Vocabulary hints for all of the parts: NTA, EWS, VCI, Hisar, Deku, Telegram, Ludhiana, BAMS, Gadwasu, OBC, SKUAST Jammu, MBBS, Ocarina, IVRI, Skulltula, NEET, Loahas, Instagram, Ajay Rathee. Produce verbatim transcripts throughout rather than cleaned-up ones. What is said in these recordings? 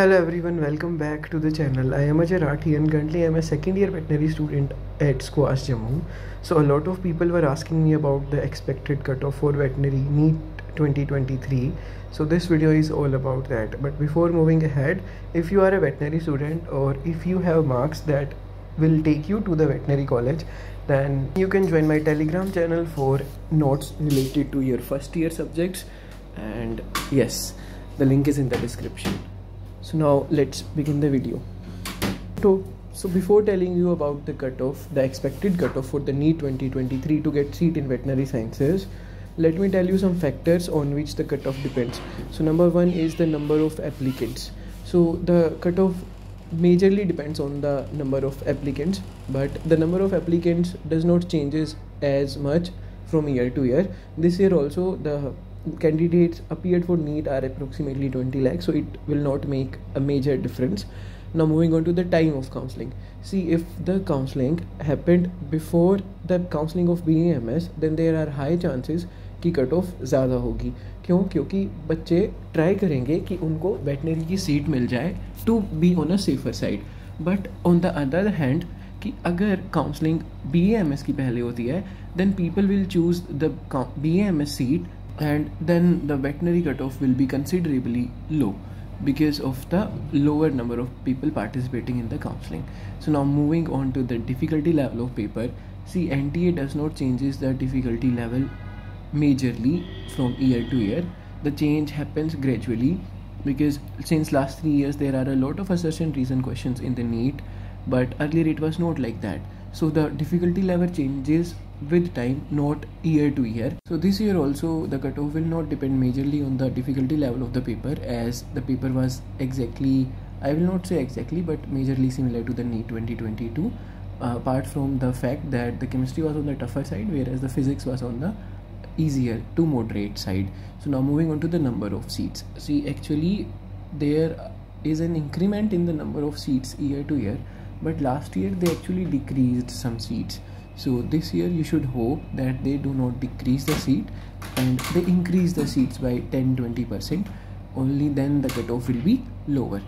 Hello everyone, welcome back to the channel. I am Ajay Rathee and currently I am a second year veterinary student at SKUAST Jammu. So a lot of people were asking me about the expected cutoff for veterinary NEET twenty twenty-three. So this video is all about that. But before moving ahead, if you are a veterinary student or if you have marks that will take you to the veterinary college, then you can join my Telegram channel for notes related to your first year subjects. And yes, the link is in the description. So now let's begin the video. So, so before telling you about the cutoff, the expected cutoff for the NEET twenty twenty-three to get seat in veterinary sciences, let me tell you some factors on which the cutoff depends. So number one is the number of applicants. So the cutoff majorly depends on the number of applicants, but the number of applicants does not changes as much from year to year. This year also the candidates appeared for NEET are approximately twenty lakhs, so it will not make a major difference. Now moving on to the time of counselling. See, if the counselling happened before the counselling of B A M S, then there are high chances कि cut off ज़्यादा होगी. क्यों? क्योंकि बच्चे try करेंगे कि उनको veterinary की सीट मिल जाए to be on a safer side. But on the other hand कि अगर counselling B A M S की पहले होती है, then people will choose the B A M S seat and then the veterinary cutoff will be considerably low because of the lower number of people participating in the counselling. So now moving on to the difficulty level of paper. See, N T A does not changes the difficulty level majorly from year to year. The change happens gradually because since last three years there are a lot of assertion reason questions in the NEET, but earlier it was not like that. So the difficulty level changes with time, not year to year. So this year also the cutoff will not depend majorly on the difficulty level of the paper, as the paper was exactly, I will not say exactly, but majorly similar to the NEET twenty twenty-two, uh, apart from the fact that the chemistry was on the tougher side whereas the physics was on the easier to moderate side. So now moving on to the number of seats. See, actually there is an increment in the number of seats year to year, but last year they actually decreased some seats. So this year you should hope that they do not decrease the seat and they increase the seats by ten to twenty percent. Only then the cutoff will be lower.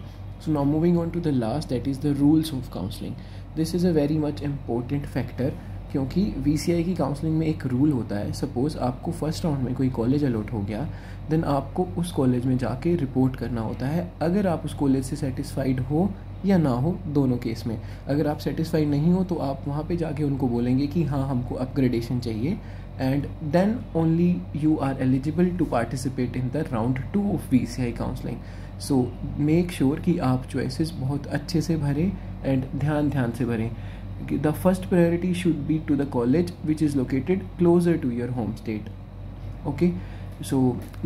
So now moving on to the last, that is the rules of counselling. This is a very much important factor क्योंकि V C I की counselling में एक rule होता है. Suppose आपको first round में कोई college allot हो गया, देन आपको उस कॉलेज में जाके रिपोर्ट करना होता है. अगर आप उस कॉलेज से सेटिस्फाइड हो या ना हो, दोनों केस में अगर आप सेटिस्फाइड नहीं हो तो आप वहाँ पे जाके उनको बोलेंगे कि हाँ हमको अपग्रेडेशन चाहिए, and then only you are eligible to participate in the round two of V C I counselling. So make sure कि आप चॉइसेस बहुत अच्छे से भरें एंड ध्यान ध्यान से भरें. The first priority should be to the college which is located closer to your home state. Okay, so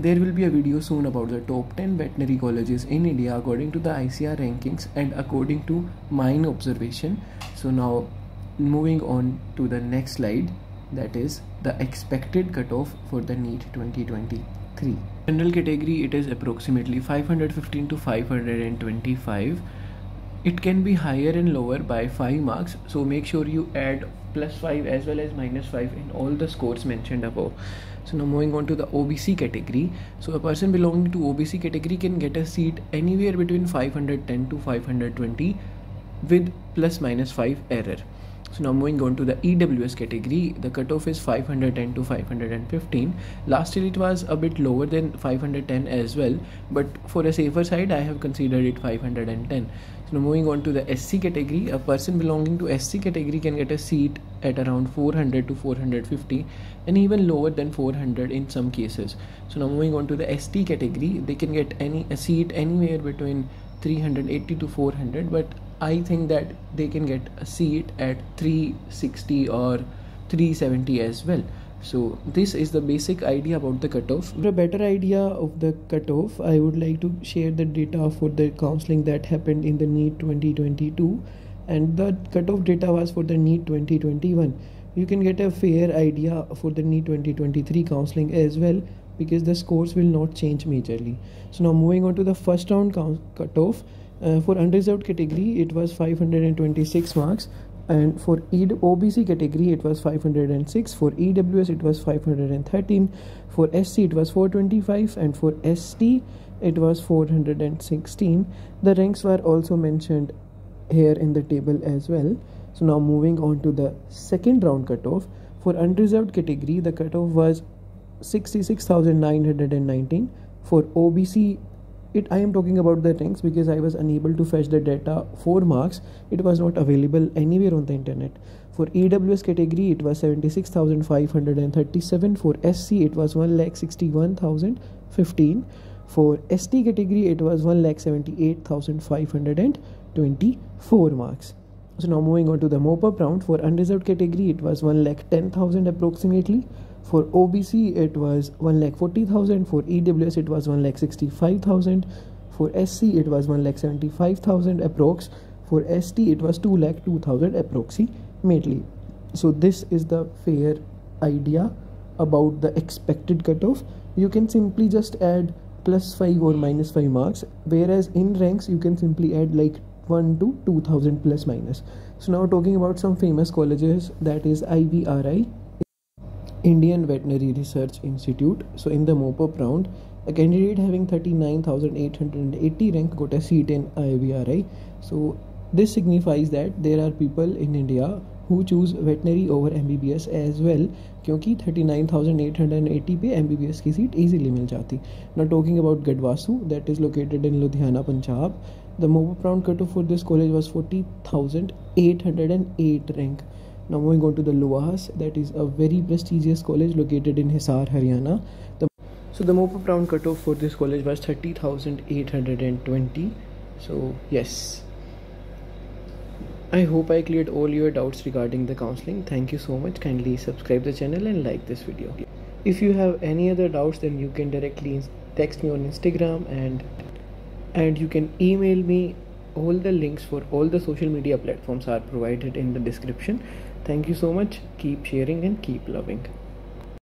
there will be a video soon about the top ten veterinary colleges in India according to the I C R rankings and according to mine observation. So now moving on to the next slide, that is the expected cutoff for the NEET twenty twenty-three. General category, it is approximately five hundred fifteen to five hundred twenty-five. It can be higher and lower by five marks, so make sure you add plus five as well as minus five in all the scores mentioned above. So now moving on to the O B C category. So a person belonging to O B C category can get a seat anywhere between five hundred ten to five hundred twenty with plus minus five error. So now moving on to the E W S category, the cutoff is five hundred ten to five hundred fifteen. Last year it was a bit lower than five hundred ten as well, but for a safer side I have considered it five hundred ten. So now moving on to the S C category, a person belonging to S C category can get a seat at around four hundred to four hundred fifty and even lower than four hundred in some cases. So now moving on to the S T category, they can get any a seat anywhere between three hundred eighty to four hundred, but I think that they can get a seat at three sixty or three seventy as well. So this is the basic idea about the cutoff. For a better idea of the cutoff, I would like to share the data for the counselling that happened in the NEET twenty twenty-two, and the cutoff data was for the NEET twenty twenty-one. You can get a fair idea for the NEET twenty twenty-three counselling as well, because the scores will not change majorly. So now moving on to the first round cutoff. Uh, for unreserved category it was five hundred twenty-six marks and for O B C category it was five hundred six, for E W S it was five hundred thirteen, for S C it was four twenty-five, and for S T it was four hundred sixteen. The ranks were also mentioned here in the table as well. So now moving on to the second round cutoff. For unreserved category the cutoff was sixty-six thousand nine hundred nineteen. For O B C, It, I am talking about the ranks because I was unable to fetch the data for marks. It was not available anywhere on the internet. For E W S category it was seventy-six thousand five hundred thirty-seven, for S C it was one lakh sixty-one thousand fifteen, for S T category it was one lakh seventy-eight thousand five hundred twenty-four marks. So now moving on to the mop-up round. For unreserved category it was one lakh ten thousand approximately. For O B C it was one lakh forty thousand, for E W S it was one lakh sixty-five thousand, for S C it was one lakh seventy-five thousand approx, for S T it was two lakh two thousand approximately. So this is the fair idea about the expected cutoff. You can simply just add plus five or minus five marks, whereas in ranks you can simply add like one to two thousand plus minus. So now talking about some famous colleges, that is I V R I, Indian Veterinary Research Institute. So in the mop-up round, a candidate having thirty-nine thousand eight hundred eighty rank got a seat in I V R I. So this signifies that there are people in India who choose veterinary over M B B S as well, क्योंकि thirty-nine thousand eight hundred eighty पे M B B S की seat easily मिल जाती. Now talking about Gadwasu, that is located in Ludhiana, Punjab. The mop-up round cutoff for this college was forty thousand eight hundred eight rank. Now moving on to the Loahas, that is a very prestigious college located in Hisar, Haryana. The, so the mop-up round cutoff for this college was thirty thousand eight hundred twenty. So yes, I hope I cleared all your doubts regarding the counselling. Thank you so much. Kindly subscribe the channel and like this video. If you have any other doubts, then you can directly text me on Instagram, and and you can email me. All the links for all the social media platforms are provided in the description. Thank you so much. Keep sharing and keep loving.